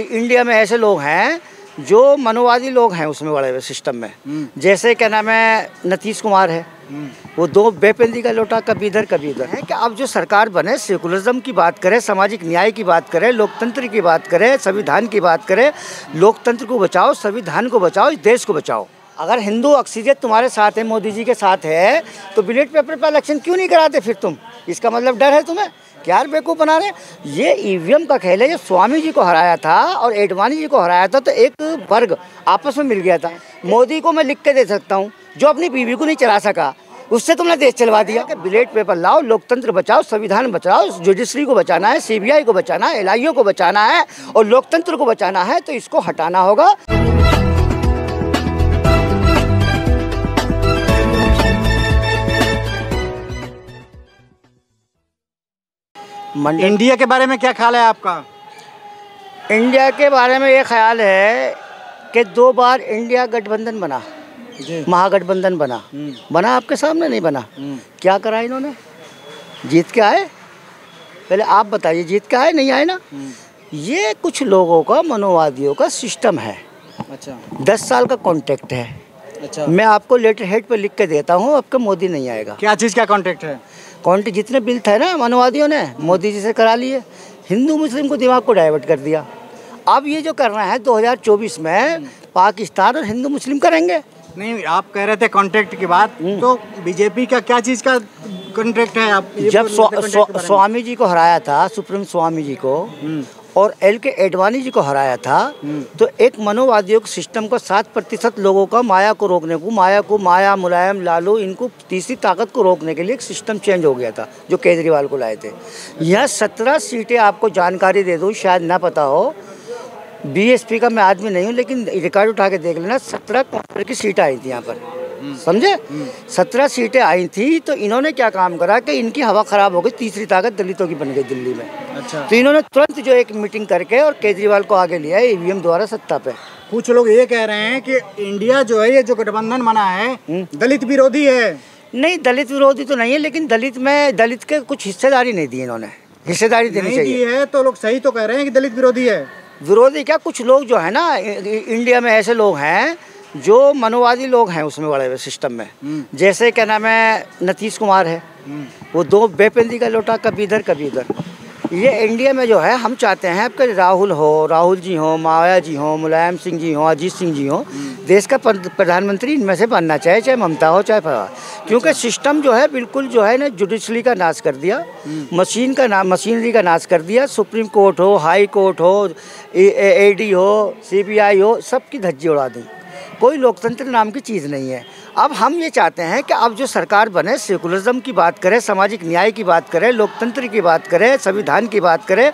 India में ऐसे लोग हैं जो मनोवादी लोग हैं उसमें बड़े हुए सिस्टम में, जैसे क्या नाम है नीतीश कुमार है, वो दो बेपेंदी का लोटा, कभी इधर कभी उधर है। कि अब जो सरकार बने सेकुलरिज्म की बात करें, सामाजिक न्याय की बात करें, लोकतंत्र की बात करें, संविधान की बात करें, लोकतंत्र को बचाओ, संविधान को बचाओ, इस देश को बचाओ। अगर हिंदू अक्सरियत तुम्हारे साथ है, मोदी जी के साथ है, तो बैलेट पेपर पर इलेक्शन क्यों नहीं कराते फिर तुम? इसका मतलब डर है तुम्हें कि यार बेवकूफ़ बना रहे। ये ईवीएम का खेल है। ये स्वामी जी को हराया था और एडवाणी जी को हराया था तो एक वर्ग आपस में मिल गया था। मोदी को मैं लिख के दे सकता हूँ, जो अपनी बीवी को नहीं चला सका उससे तुमने देश चलवा दिया। कि बैलेट पेपर लाओ, लोकतंत्र बचाओ, संविधान बचाओ, जुडिशरी को बचाना है, CBI को बचाना है, LIO को बचाना है और लोकतंत्र को बचाना है तो इसको हटाना होगा। इंडिया के बारे में क्या ख्याल है आपका? इंडिया के बारे में ये ख्याल है कि दो बार इंडिया गठबंधन बना, महागठबंधन बना, आपके सामने नहीं बना। क्या करा इन्होंने? जीत के आए? पहले आप बताइए जीत के आए नहीं आए ना। ये कुछ लोगों का, मनोवादियों का सिस्टम है। अच्छा, 10 साल का कॉन्ट्रैक्ट है। अच्छा, मैं आपको लेटर हेड पर लिख के देता हूँ, आपका मोदी नहीं आएगा। क्या चीज़ का कॉन्ट्रैक्ट है? कॉन्ट्रैक्ट जितने बिल थे ना मानववादियों ने मोदी जी से करा लिए, हिंदू मुस्लिम को दिमाग को डाइवर्ट कर दिया। अब ये जो करना है 2024 में पाकिस्तान और हिंदू मुस्लिम करेंगे। नहीं, आप कह रहे थे कॉन्ट्रैक्ट की बात, तो बीजेपी का क्या चीज़ का कॉन्ट्रैक्ट है? आप जब स्वामी जी को हराया था, सुप्रीम स्वामी जी को, और LK एडवाणी जी को हराया था, तो एक मनोवादियों के सिस्टम का 7% लोगों का माया को रोकने को, माया मुलायम लालू, इनको तीसरी ताकत को रोकने के लिए एक सिस्टम चेंज हो गया था जो केजरीवाल को लाए थे। यह 17 सीटें, आपको जानकारी दे दूँ, शायद ना पता हो, BSP का मैं आदमी नहीं हूँ लेकिन रिकॉर्ड उठा के देख लेना, 17 की सीटें आई थी यहाँ पर, समझे? 17 सीटें आई थी। तो इन्होंने क्या काम करा कि इनकी हवा खराब हो गई, तीसरी ताकत दलितों की बन गई दिल्ली में। अच्छा, तो इन्होंने तुरंत जो एक मीटिंग करके और केजरीवाल को आगे लिया EVM द्वारा सत्ता पे। कुछ लोग ये कह रहे हैं कि इंडिया जो है, ये जो गठबंधन बना है दलित विरोधी है। नहीं, दलित विरोधी तो नहीं है लेकिन दलित में दलित के कुछ हिस्सेदारी नहीं दी इन्होंने, हिस्सेदारी देनी चाहिए है। तो लोग सही तो कह रहे हैं कि दलित विरोधी है। विरोधी क्या, कुछ लोग जो है ना इंडिया में ऐसे लोग हैं जो मनोवादी लोग हैं उसमें बड़े हुए सिस्टम में, जैसे क्या नाम है नीतीश कुमार है, वो दो बेपेंदी का लोटा, कभी इधर कभी उधर। ये इंडिया में जो है, हम चाहते हैं आपके राहुल जी हो, माया जी हो, मुलायम सिंह जी हो, अजीत सिंह जी हो, देश का प्रधानमंत्री इनमें से बनना चाहिए, चाहे ममता हो चाहे पवार। क्योंकि सिस्टम जो है बिल्कुल जो है ना, जुडिशरी का नाश कर दिया, मशीनरी का नाश कर दिया। सुप्रीम कोर्ट हो, हाई कोर्ट हो, AD हो, CBI हो, सबकी धज्जी उड़ा दी। कोई लोकतंत्र नाम की चीज़ नहीं है। अब हम ये चाहते हैं कि अब जो सरकार बने सेकुलरिज्म की बात करें, सामाजिक न्याय की बात करें, लोकतंत्र की बात करें, संविधान की बात करें,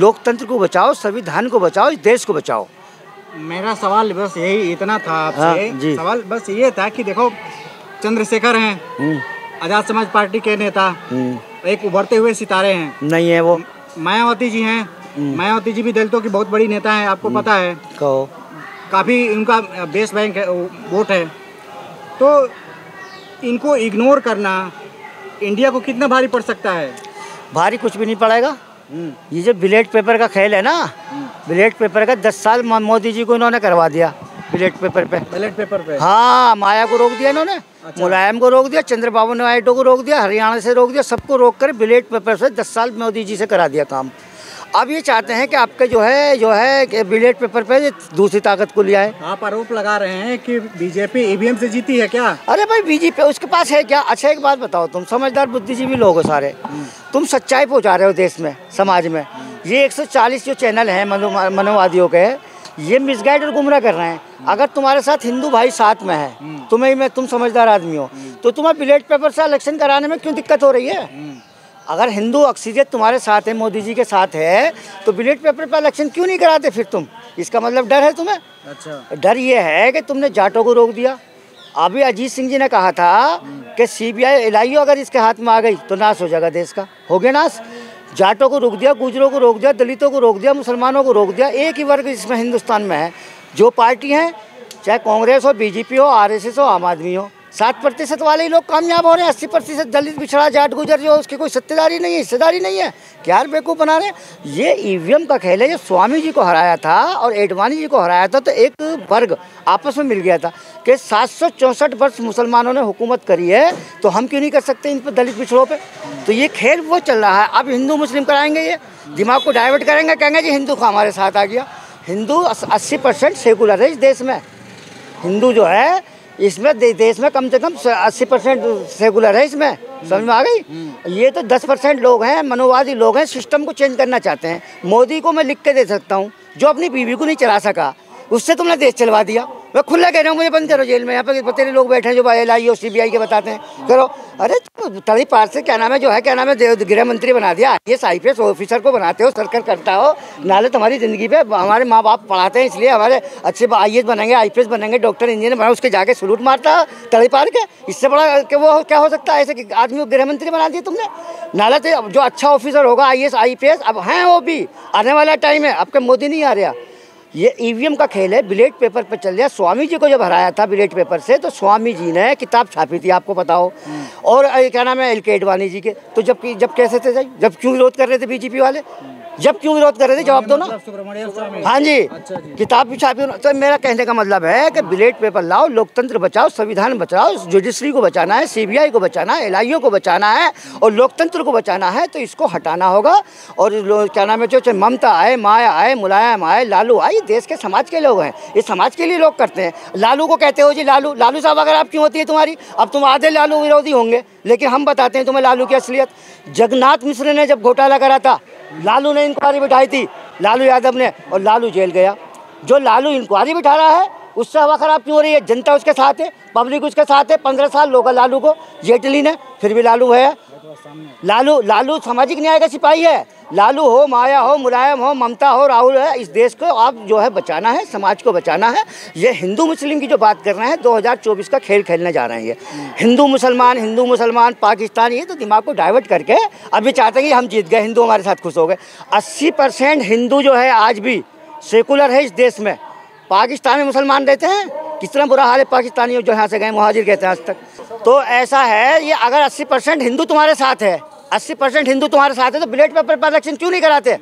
लोकतंत्र को बचाओ, संविधान को बचाओ, इस देश को बचाओ। मेरा सवाल बस यही इतना था आपसे। हाँ, सवाल बस ये था कि देखो, चंद्रशेखर हैं, आजाद समाज पार्टी के नेता, एक उभरते हुए सितारे हैं। नहीं है वो। मायावती जी हैं, मायावती जी भी दलितों की बहुत बड़ी नेता है, आपको पता है, कहो काफ़ी इनका बेस बैंक है, वोट है। तो इनको इग्नोर करना इंडिया को कितना भारी पड़ सकता है? भारी कुछ भी नहीं पड़ेगा। ये जो बैलेट पेपर का खेल है ना, बैलेट पेपर का 10 साल मोदी जी को इन्होंने करवा दिया बैलेट पेपर पे। हाँ, माया को रोक दिया इन्होंने। अच्छा। मुलायम को रोक दिया, चंद्रबाबू नायडू को रोक दिया, हरियाणा से रोक दिया, सबको रोक कर बैलेट पेपर से 10 साल मोदी जी से करा दिया काम। अब ये चाहते हैं कि आपके जो है बैलेट पेपर पे दूसरी ताकत को लिया है। आप आरोप लगा रहे हैं कि बीजेपी EVM से जीती है क्या? अरे भाई, बीजेपी उसके पास है क्या? अच्छा, एक बात बताओ, तुम समझदार बुद्धिजीवी लोग हो सारे, तुम सच्चाई पहुंचा रहे हो देश में, समाज में। ये 140 जो चैनल हैं मनोवादियों के, ये मिसगाइड और गुमराह कर रहे हैं। अगर तुम्हारे साथ हिंदू भाई साथ में है, तुम समझदार आदमी हो, तो तुम्हें बैलेट पेपर से इलेक्शन कराने में क्यों दिक्कत हो रही है? अगर हिंदू अक्सरियत तुम्हारे साथ है, मोदी जी के साथ है, तो बैलेट पेपर पर इलेक्शन क्यों नहीं कराते फिर तुम? इसका मतलब डर है तुम्हें। अच्छा, डर ये है कि तुमने जाटों को रोक दिया। अभी अजीत सिंह जी ने कहा था कि CBI LIO अगर इसके हाथ में आ गई तो नाश हो जाएगा देश का। हो गया नाश। जाटों को रोक दिया, गुजरों को रोक दिया, दलितों को रोक दिया, मुसलमानों को रोक दिया। एक ही वर्ग इसमें हिंदुस्तान में है, जो पार्टी हैं, चाहे कांग्रेस हो, BJP हो, RSS हो, आम आदमी हो, 7% वाले ही लोग कामयाब हो रहे हैं, 80% दलित पिछड़ा जाट गुजर जो उसकी कोई सत्तेदारी नहीं है, हिस्सेदारी नहीं है, क्या बेवकूफ़ बना रहे हैं। ये ईवीएम का खेल है। ये स्वामी जी को हराया था और एडवाणी जी को हराया था तो एक वर्ग आपस में मिल गया था कि 764 वर्ष मुसलमानों ने हुकूमत करी है तो हम क्यों नहीं कर सकते इन पर दलित पिछड़ों पर। तो ये खेल वो चल रहा है। अब हिंदू मुस्लिम कराएंगे, ये दिमाग को डाइवर्ट करेंगे, कहेंगे जी हिंदू का हमारे साथ आ गया। हिंदू 80% सेकुलर है इस देश में। हिंदू जो है इसमें देश में कम से कम 80% सेकुलर है, इसमें समझ में आ गई। ये तो 10% लोग हैं, मनोवादी लोग हैं, सिस्टम को चेंज करना चाहते हैं। मोदी को मैं लिख के दे सकता हूँ, जो अपनी बीवी को नहीं चला सका उससे तुमने देश चलवा दिया। मैं खुला कह रहा हूँ, मुझे बंद करो जेल में। यहाँ पर तेरे लोग बैठे हैं जो LIO CBI के बताते हैं करो। अरे तड़ी पार से क्या नाम है जो है, क्या नाम है, गृह मंत्री बना दिया। IPS ऑफिसर को बनाते हो, सर्कल करता हो, नाले तुम्हारी ज़िंदगी पे। हमारे माँ बाप पढ़ाते हैं इसलिए हमारे अच्छे IAS बनेंगे, IPS बनेंगे, डॉक्टर इंजीनियर बना, उसके जाके सलूट मारता तड़ी पार के। इससे बड़ा कि वो क्या हो सकता है। ऐसे आदमी को गृह मंत्री बना दिया तुमने। नाला से जो अच्छा ऑफिसर होगा IAS IPS अब हैं, वो भी आने वाला टाइम है। आपके मोदी नहीं आ रहा। ये ईवीएम का खेल है, बैलेट पेपर पर चल रहा। स्वामी जी को जब हराया था बैलेट पेपर से तो स्वामी जी ने किताब छापी थी, आपको पता हो। और क्या नाम है LK आडवाणी जी के, तो जब कैसे थे भाई, जब क्यों विरोध कर रहे थे BJP वाले, जब क्यों विरोध कर रहे थे, जवाब दो ना। हाँ जी, किताब भी छापी। तो मेरा कहने का मतलब है कि बैलेट पेपर लाओ, लोकतंत्र बचाओ, संविधान बचाओ, जुडिशरी को बचाना है, CBI को बचाना है, LIO को बचाना है और लोकतंत्र को बचाना है तो इसको हटाना होगा। और क्या नाम है, जो ममता आए, माया आए, मुलायम आए, लालू आए, देश के समाज के लोग हैं, ये समाज के लिए लोग करते हैं। लालू को कहते हो जी लालू साहब अगर आप क्यों होती है तुम्हारी, अब तुम आधे लालू विरोधी होंगे, लेकिन हम बताते हैं तुम्हें लालू की असलियत। जगन्नाथ मिश्र ने जब घोटाला करा था, लालू ने इंक्वायरी बिठाई थी, लालू यादव ने, और लालू जेल गया। जो लालू इंक्वायरी बिठा रहा है उससे हवा खराब क्यों हो रही है? जनता उसके साथ है, पब्लिक उसके साथ है। 15 साल लोगा लालू को जेटली ने, फिर भी लालू है। लालू सामाजिक न्याय का सिपाही है। लालू हो, माया हो, मुलायम हो, ममता हो, राहुल है, इस देश को आप जो है बचाना है, समाज को बचाना है। ये हिंदू मुस्लिम की जो बात कर रहे हैं 2024 का खेल खेलने जा रहे हैं। ये हिंदू मुसलमान पाकिस्तान, ये तो दिमाग को डाइवर्ट करके अभी चाहते हैं कि हम जीत गए, हिंदू हमारे साथ खुश हो गए। 80% हिंदू जो है आज भी सेकुलर है इस देश में। पाकिस्तान में मुसलमान रहते हैं, कितना बुरा हाल है पाकिस्तानियों जो यहाँ से गए, मुहाजिर कहते हैं आज तक। तो ऐसा है ये, अगर 80% हिंदू तुम्हारे साथ है, 80% हिंदू तुम्हारे साथ है तो बैलेट पेपर पर इलेक्शन क्यों नहीं कराते?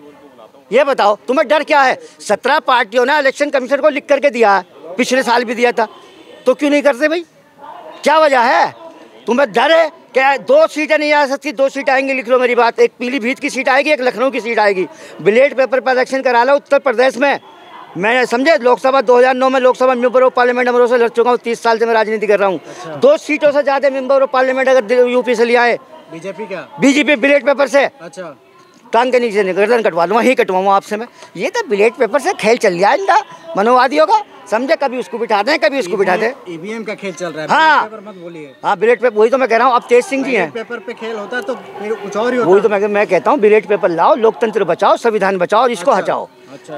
ये बताओ, तुम्हें डर क्या है? 17 पार्टियों ने इलेक्शन कमीशन को लिख करके दिया है, पिछले साल भी दिया था, तो क्यों नहीं करते भाई? क्या वजह है? तुम्हें डर है क्या? 2 सीटें नहीं आ सकती, 2 सीट आएंगी, लिख लो मेरी बात। एक पीलीभीत की सीट आएगी, एक लखनऊ की सीट आएगी। बैलेट पेपर पर इलेक्शन करा लो उत्तर प्रदेश में। मैं समझे, लोकसभा 2009 में लोकसभा मेंबर ऑफ पार्लियामेंट नंबरों से लड़ चुका हूँ, 30 साल से मैं राजनीति कर रहा हूँ। 2 सीटों से ज़्यादा मेंबर ऑफ पार्लियामेंट अगर UP से लिया है बीजेपी बैलेट पेपर से, अच्छा कान के नीचे गर्दन कटवा लूँ, वहीं कटवाऊँगा आपसे मैं। ये तो बैलेट पेपर से खेल चल गया इनका, मनोवादियों का, समझे। कभी उसको बिठाते हैं, कभी उसको बिठाते हैं, ईवीएम का खेल चल रहा है। हाँ पेपर मत बोलिए। हाँ बैलेट पेपर, वही तो मैं कह रहा हूँ। अब तेज सिंह जी हैं, पेपर पे खेल होता है तो कुछ और ही होता है। वही तो मैं कहता हूँ, बैलेट पेपर लाओ, लोकतंत्र बचाओ, संविधान बचाओ और इसको हटाओ,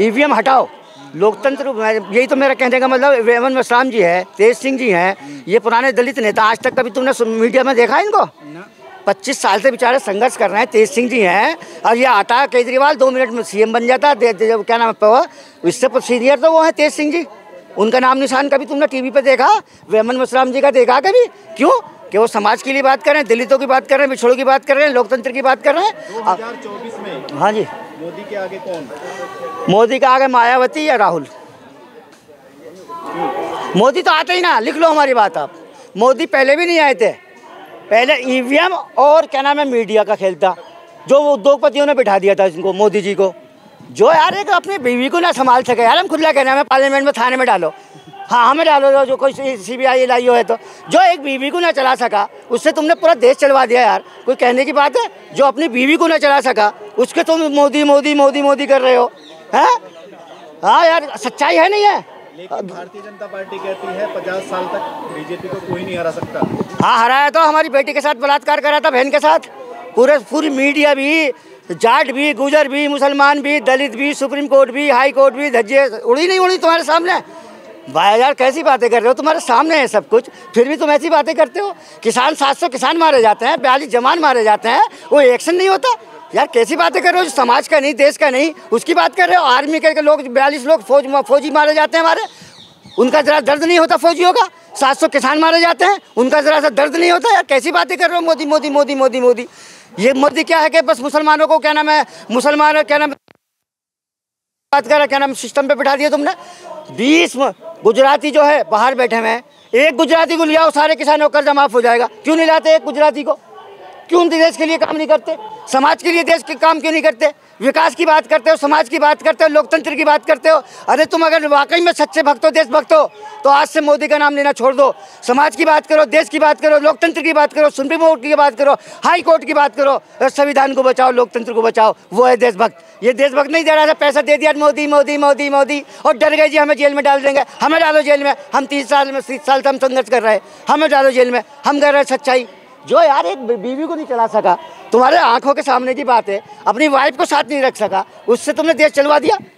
ईवीएम हटाओ, लोकतंत्र। यही तो मेरा कहने का मतलब। रेवन मेश्राम जी है, तेज सिंह जी हैं, ये पुराने दलित नेता, आज तक कभी तुमने मीडिया में देखा इनको? 25 साल से बेचारे संघर्ष कर रहे हैं। तेज सिंह जी हैं, और ये आता है केजरीवाल 2 मिनट में CM बन जाता है, क्या नाम है, इससे सीनियर तो वो है तेज सिंह जी। उनका नाम निशान कभी तुमने टीवी पे देखा? रेवन मेश्राम जी का देखा कभी? क्यों कि वो समाज के लिए बात कर रहे हैं, दलितों की बात कर रहे हैं, पिछड़ों की बात कर रहे हैं, लोकतंत्र की बात कर रहे हैं। 2024 में हाँ जी, मोदी के आगे कौन? मोदी का आगे मायावती या राहुल। मोदी तो आते ही ना, लिख लो हमारी बात। आप मोदी पहले भी नहीं आए थे, पहले ईवीएम और क्या नाम है मीडिया का खेल था, जो उद्योगपतियों ने बिठा दिया था इनको, मोदी जी को, जो यार एक अपनी बीवी को ना संभाल सके। यार हम खुला कहना है, पार्लियामेंट में, थाने में डालो, हाँ हमें डालो, जो कोई CBI LIO है, तो जो एक बीवी को ना चला सका उससे तुमने पूरा देश चलवा दिया। यार कोई कहने की बात है? जो अपनी बीवी को ना चला सका उसके तुम मोदी मोदी मोदी मोदी कर रहे हो, हैं? हाँ यार सच्चाई है नहीं है? लेकिन भारतीय जनता पार्टी कहती है 50 साल तक BJP को कोई नहीं हरा सकता। हाँ हराया तो, हमारी बेटी के साथ बलात्कार करा था, बहन के साथ। पूरी मीडिया भी, जाट भी, गुजर भी, मुसलमान भी, दलित भी, सुप्रीम कोर्ट भी, हाई कोर्ट भी, धज्जे उड़ी नहीं उड़ी तुम्हारे सामने। भाई यार कैसी बातें कर रहे हो? तुम्हारे सामने है सब कुछ, फिर भी तुम ऐसी बातें करते हो। किसान 700 किसान मारे जाते हैं, 42 जवान मारे जाते हैं, वो एक्शन नहीं होता। यार कैसी बातें कर रहे हो? जो समाज का नहीं, देश का नहीं, उसकी बात कर रहे हो। आर्मी के लोग 42 लोग फौजी मारे जाते हैं हमारे, उनका जरा दर्द नहीं होता फौजियों का? 700 किसान मारे जाते हैं, उनका ज़रा सा दर्द नहीं होता यार? कैसी बातें कर रहे हो मोदी मोदी मोदी मोदी मोदी। ये मोदी क्या है कि बस मुसलमानों को मुसलमान क्या नाम बात कर क्या नाम सिस्टम पे बिठा दिया तुमने। 20 गुजराती जो है बाहर बैठे हुए हैं, एक गुजराती को ले आओ सारे किसानों का कर्जा माफ़ हो जाएगा। क्यों नहीं लाते एक गुजराती को? क्यों देश के लिए काम नहीं करते? समाज के लिए देश के काम क्यों नहीं करते? विकास की बात करते हो, समाज की बात करते हो, लोकतंत्र की बात करते हो। अरे तुम अगर वाकई में सच्चे भक्त हो, देशभक्त हो, तो आज से मोदी का नाम लेना छोड़ दो। समाज की बात करो, देश की बात करो, लोकतंत्र की बात करो, सुप्रीम कोर्ट की बात करो, हाई कोर्ट की बात करो। संविधान को बचाओ, लोकतंत्र को बचाओ, वो है देशभक्त। ये देशभक्त नहीं दे रहा था, पैसा दे दिया मोदी मोदी मोदी मोदी और डर गए जी हमें जेल में डाल देंगे, हमें डालो जेल में। हम 30 साल से हम संघर्ष कर रहे हैं, हमें डालो जेल में। हम कर रहे हैं सच्चाई। जो यार एक बीवी को नहीं चला सका, तुम्हारे आंखों के सामने की बात है, अपनी वाइफ को साथ नहीं रख सका, उससे तुमने देश चलवा दिया।